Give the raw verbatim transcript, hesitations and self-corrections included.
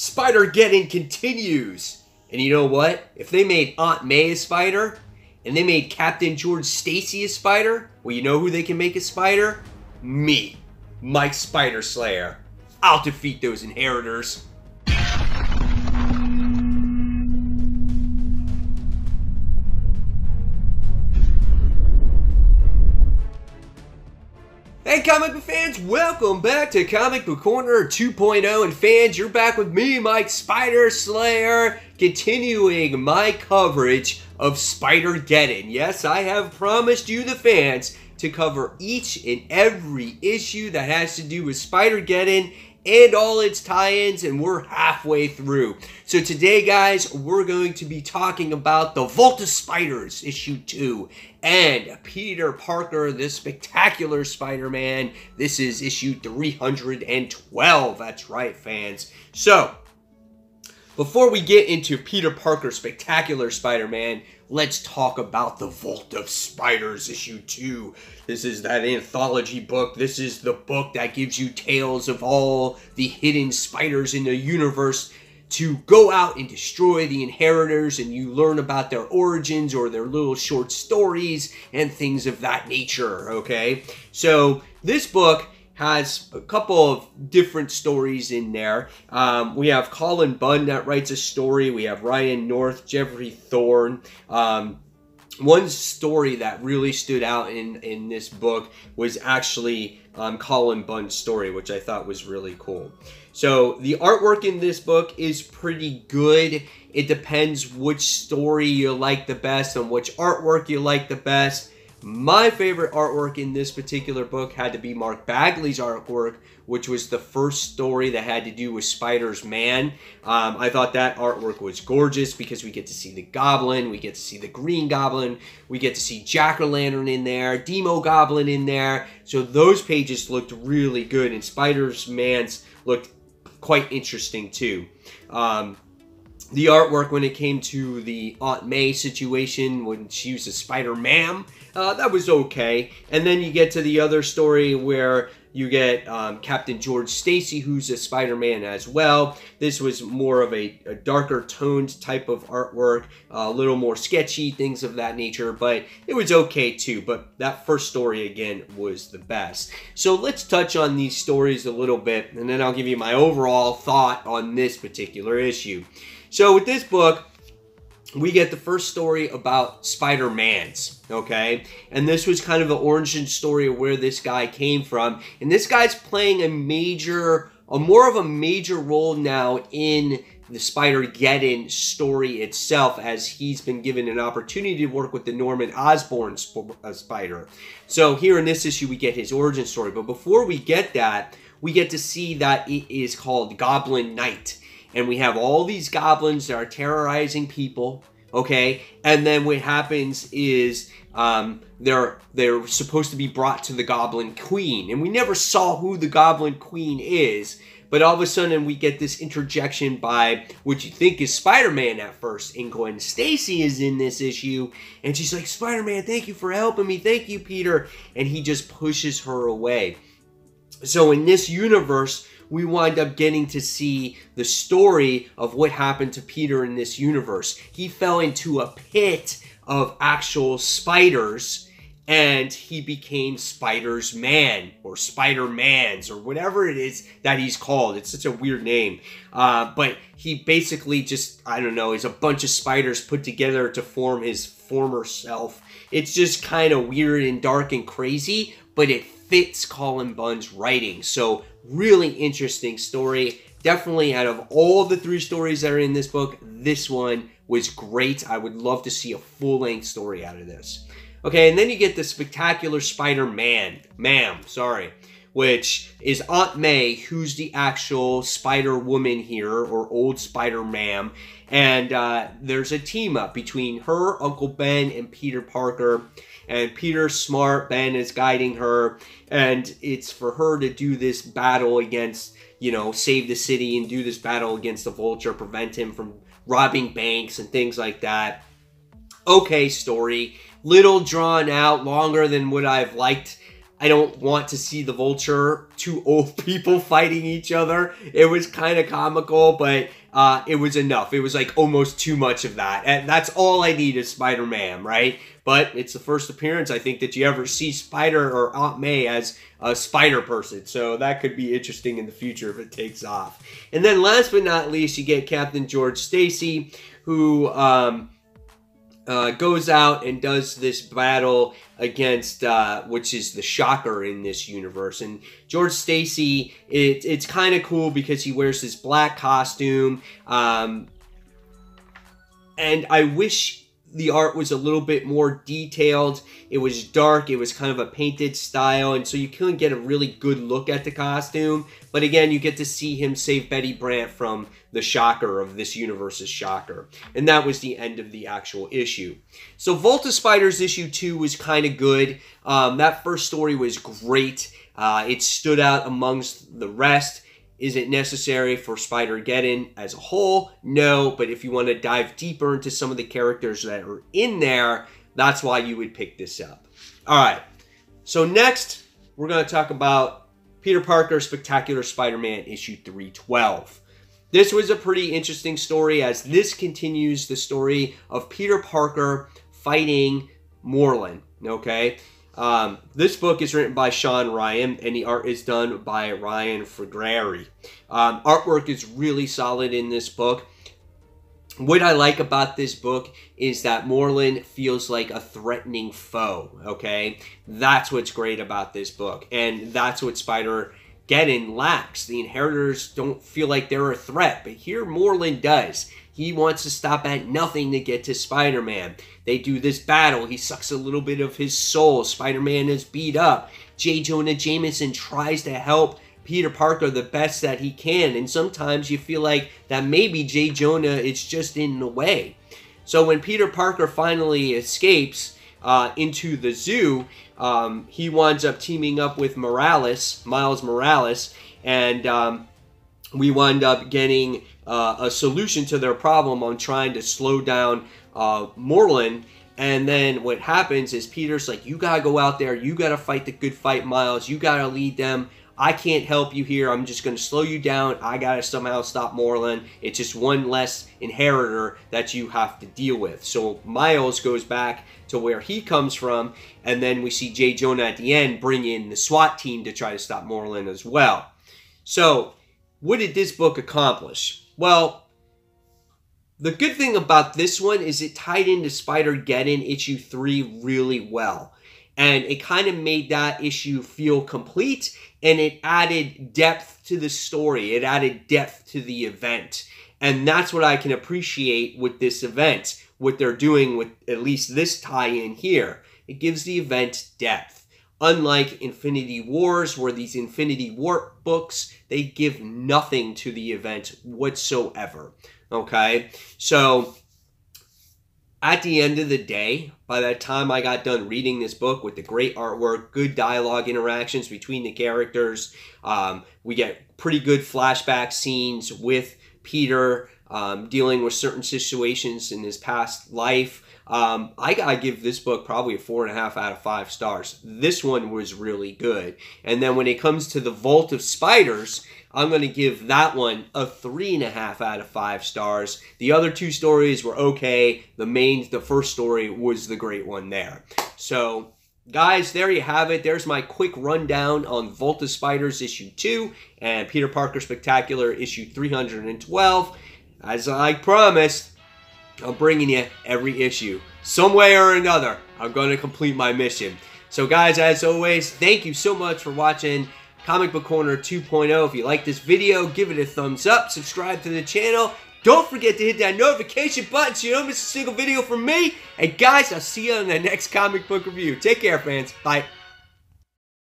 Spider-Geddon continues. And you know what? If they made Aunt May a spider, and they made Captain George Stacy a spider, well, you know who they can make a spider? Me, Mike Spider-Slayer. I'll defeat those inheritors. Hey comic book fans, welcome back to Comic Book Corner two point oh, and fans, you're back with me, Mike Spider-Slayer, continuing my coverage of Spider-Geddon. Yes, I have promised you, the fans, to cover each and every issue that has to do with Spider-Geddon and all its tie-ins, and we're halfway through. So today, guys, we're going to be talking about the Vault of Spiders, issue two, and Peter Parker, the Spectacular Spider-Man. This is issue three hundred twelve. That's right, fans. So, before we get into Peter Parker, Spectacular Spider-Man, let's talk about the Vault of Spiders, issue two. This is that anthology book. This is the book that gives you tales of all the hidden spiders in the universe to go out and destroy the inheritors, and you learn about their origins or their little short stories and things of that nature, okay? So this book has a couple of different stories in there. Um, we have Cullen Bunn that writes a story. We have Ryan North, Jeffrey Thorne. Um, one story that really stood out in, in this book was actually um, Cullen Bunn's story, which I thought was really cool. So the artwork in this book is pretty good. It depends which story you like the best and which artwork you like the best. My favorite artwork in this particular book had to be Mark Bagley's artwork, which was the first story that had to do with Spider-Man. Um, I thought that artwork was gorgeous because we get to see the Goblin, we get to see the Green Goblin, we get to see Jack-O'-Lantern in there, Demogoblin in there. So those pages looked really good, and Spider-Man's looked quite interesting too. Um, the artwork when it came to the Aunt May situation, when she was a Spider-Ma'am, uh, that was okay. And then you get to the other story where you get um, Captain George Stacy, who's a Spider-Man as well. This was more of a, a darker toned type of artwork, uh, a little more sketchy, things of that nature, but it was okay too. But that first story, again, was the best. So let's touch on these stories a little bit, and then I'll give you my overall thought on this particular issue. So with this book, we get the first story about Spider-Man's, okay? And this was kind of an origin story of where this guy came from. And this guy's playing a major, a more of a major role now in the Spider-Geddon story itself, as he's been given an opportunity to work with the Norman Osborn sp uh, spider. So here in this issue, we get his origin story. But before we get that, we get to see that it is called Goblin Knight. And we have all these goblins that are terrorizing people, okay? And then what happens is um, they're, they're supposed to be brought to the Goblin Queen. And we never saw who the Goblin Queen is, but all of a sudden we get this interjection by what you think is Spider-Man at first. And Gwen Stacy is in this issue, and she's like, "Spider-Man, thank you for helping me. Thank you, Peter." And he just pushes her away. So in this universe, we wind up getting to see the story of what happened to Peter in this universe. He fell into a pit of actual spiders, and he became Spider-Man or Spider-Man's or whatever it is that he's called. It's such a weird name. Uh, but he basically just, I don't know, is a bunch of spiders put together to form his former self. It's just kind of weird and dark and crazy, but it fits Cullen Bunn's writing. So really interesting story. Definitely out of all the three stories that are in this book, this one was great. I would love to see a full-length story out of this. Okay, and then you get the Spectacular Spider-Man, ma'am, sorry, which is Aunt May, who's the actual Spider-Woman here, or old Spider-Ma'am. And uh, there's a team-up between her, Uncle Ben, and Peter Parker. And Peter's smart, Ben is guiding her, and it's for her to do this battle against, you know, save the city and do this battle against the Vulture, prevent him from robbing banks and things like that. Okay, story. Little drawn out, longer than what I've liked. I don't want to see the Vulture, two old people fighting each other. It was kind of comical, but uh, it was enough. It was like almost too much of that. And that's all I need is Spider-Ma'am, right? But it's the first appearance, I think, that you ever see Spider or Aunt May as a spider person. So that could be interesting in the future if it takes off. And then last but not least, you get Captain George Stacy, who... Um, Uh, goes out and does this battle against, uh, which is the Shocker in this universe. And George Stacy, it, it's kind of cool because he wears this black costume. Um, and I wish the art was a little bit more detailed. It was dark. It was kind of a painted style. And so you couldn't get a really good look at the costume. But again, you get to see him save Betty Brant from the Shocker of this universe's Shocker. And that was the end of the actual issue. So Vault of Spiders issue two was kind of good. Um, that first story was great. Uh, it stood out amongst the rest. Is it necessary for Spider-Geddon as a whole? No, but if you want to dive deeper into some of the characters that are in there, that's why you would pick this up. All right, so next we're going to talk about Peter Parker Spectacular Spider-Man issue three twelve. This was a pretty interesting story, as this continues the story of Peter Parker fighting Morlun, okay? Um, this book is written by Sean Ryan, and the art is done by Ryan Fregari. Um, artwork is really solid in this book. What I like about this book is that Morlun feels like a threatening foe, okay? That's what's great about this book, and that's what Spider-Geddon lacks. The Inheritors don't feel like they're a threat, but here Morlun does. He wants to stop at nothing to get to Spider-Man. They do this battle. He sucks a little bit of his soul. Spider-Man is beat up. Jay Jonah Jameson tries to help Peter Parker the best that he can. And sometimes you feel like that maybe Jay Jonah is just in the way. So when Peter Parker finally escapes uh, into the zoo, um, he winds up teaming up with Morales, Miles Morales, and um, we wind up getting... Uh, a solution to their problem on trying to slow down uh, Morlun. And then what happens is Peter's like, you gotta go out there, you gotta fight the good fight, Miles, you gotta lead them. I can't help you here, I'm just gonna slow you down, I gotta somehow stop Morlun. It's just one less Inheritor that you have to deal with. So Miles goes back to where he comes from, and then we see Jay Jonah at the end bring in the SWAT team to try to stop Morlun as well. So what did this book accomplish? Well, the good thing about this one is it tied into Spider-Geddon issue three really well. And it kind of made that issue feel complete, and it added depth to the story. It added depth to the event. And that's what I can appreciate with this event, what they're doing with at least this tie-in here. It gives the event depth. Unlike Infinity Wars, where these Infinity War books, they give nothing to the event whatsoever, okay? So, at the end of the day, by the time I got done reading this book with the great artwork, good dialogue interactions between the characters, um, we get pretty good flashback scenes with Peter um, dealing with certain situations in his past life. Um, I gotta give this book probably a four and a half out of five stars. This one was really good. And then when it comes to the Vault of Spiders, I'm gonna give that one a three and a half out of five stars. The other two stories were okay. The main, the first story was the great one there. So guys, there you have it. There's my quick rundown on Vault of Spiders issue two and Peter Parker Spectacular issue three twelve. As I promised, I'm bringing you every issue. Some way or another, I'm going to complete my mission. So guys, as always, thank you so much for watching Comic Book Corner two point oh. If you like this video, give it a thumbs up, subscribe to the channel. Don't forget to hit that notification button so you don't miss a single video from me. And guys, I'll see you on the next comic book review. Take care, fans. Bye.